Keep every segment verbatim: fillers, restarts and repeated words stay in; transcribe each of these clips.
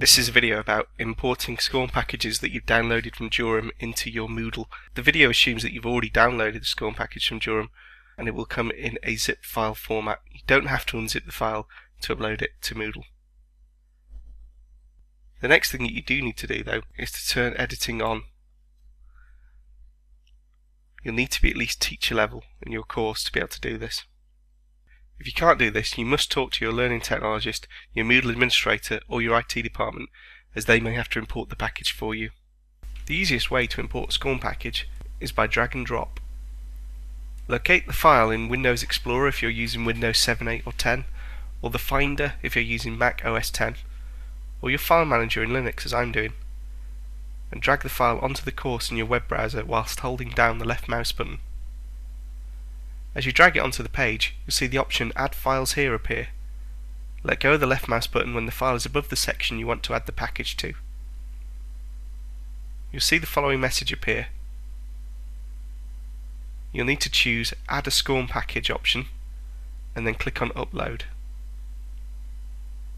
This is a video about importing SCORM packages that you've downloaded from Jorum into your Moodle. The video assumes that you've already downloaded the SCORM package from Jorum, and it will come in a zip file format. You don't have to unzip the file to upload it to Moodle. The next thing that you do need to do, though, is to turn editing on. You'll need to be at least teacher level in your course to be able to do this. If you can't do this, you must talk to your learning technologist, your Moodle administrator, or your I T department, as they may have to import the package for you. The easiest way to import a SCORM package is by drag and drop. Locate the file in Windows Explorer if you're using Windows seven, eight or ten, or the Finder if you're using Mac O S ten, or your file manager in Linux as I'm doing, and drag the file onto the course in your web browser whilst holding down the left mouse button. As you drag it onto the page, you'll see the option Add Files Here appear. Let go of the left mouse button when the file is above the section you want to add the package to. You'll see the following message appear. You'll need to choose Add a SCORM Package option, and then click on Upload.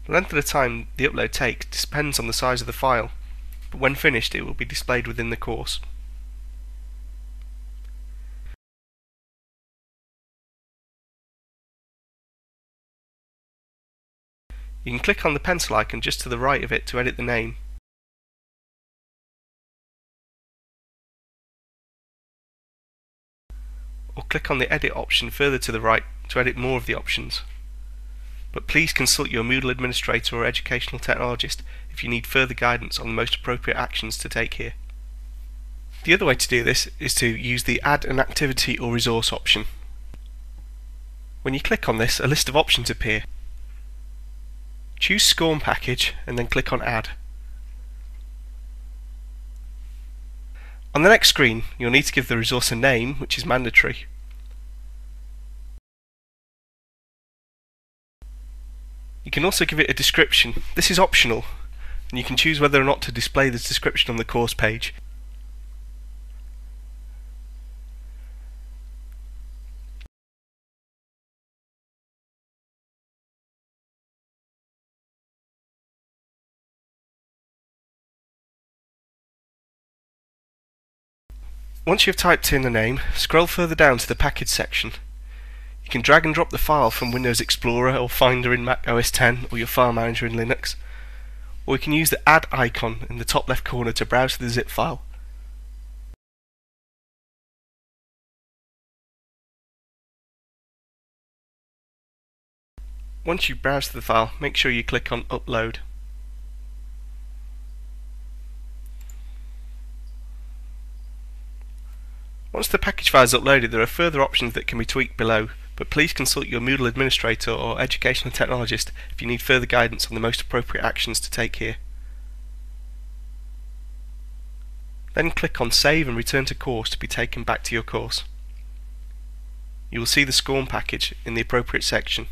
The length of the time the upload takes depends on the size of the file, but when finished it will be displayed within the course. You can click on the pencil icon just to the right of it to edit the name. Or click on the edit option further to the right to edit more of the options. But please consult your Moodle administrator or educational technologist if you need further guidance on the most appropriate actions to take here. The other way to do this is to use the Add an Activity or Resource option. When you click on this, a list of options appear. Choose SCORM package and then click on Add. On the next screen you'll need to give the resource a name, which is mandatory. You can also give it a description. This is optional, and you can choose whether or not to display this description on the course page. Once you've typed in the name, scroll further down to the package section. You can drag and drop the file from Windows Explorer or Finder in Mac O S ten or your file manager in Linux, or you can use the Add icon in the top left corner to browse the zip file. Once you've browsed the file, make sure you click on Upload. Once the package file is uploaded, there are further options that can be tweaked below, but please consult your Moodle administrator or educational technologist if you need further guidance on the most appropriate actions to take here. Then click on Save and Return to Course to be taken back to your course. You will see the SCORM package in the appropriate section.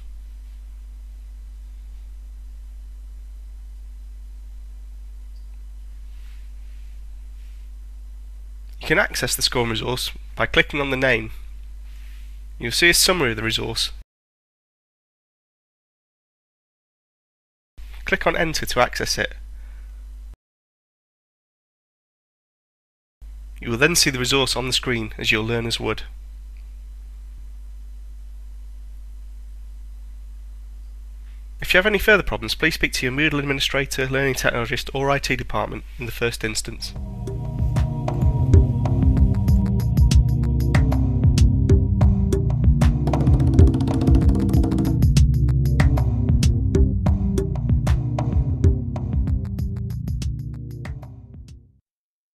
You can access the SCORM resource by clicking on the name. You'll see a summary of the resource. Click on Enter to access it. You will then see the resource on the screen as your learners would. If you have any further problems, please speak to your Moodle administrator, learning technologist, or I T department in the first instance.